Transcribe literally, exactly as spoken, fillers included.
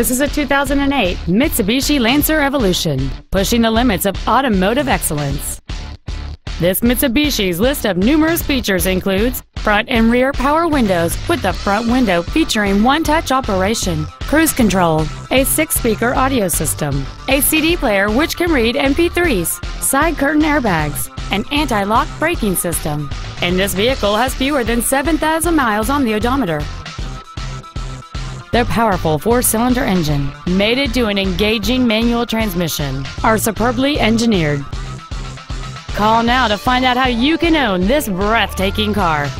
This is a two thousand eight Mitsubishi Lancer Evolution, pushing the limits of automotive excellence. This Mitsubishi's list of numerous features includes front and rear power windows with the front window featuring one-touch operation, cruise control, a six-speaker audio system, a C D player which can read M P threes, side curtain airbags, an anti-lock braking system. And this vehicle has fewer than seven thousand miles on the odometer. The powerful four-cylinder engine, mated to an engaging manual transmission, are superbly engineered. Call now to find out how you can own this breathtaking car.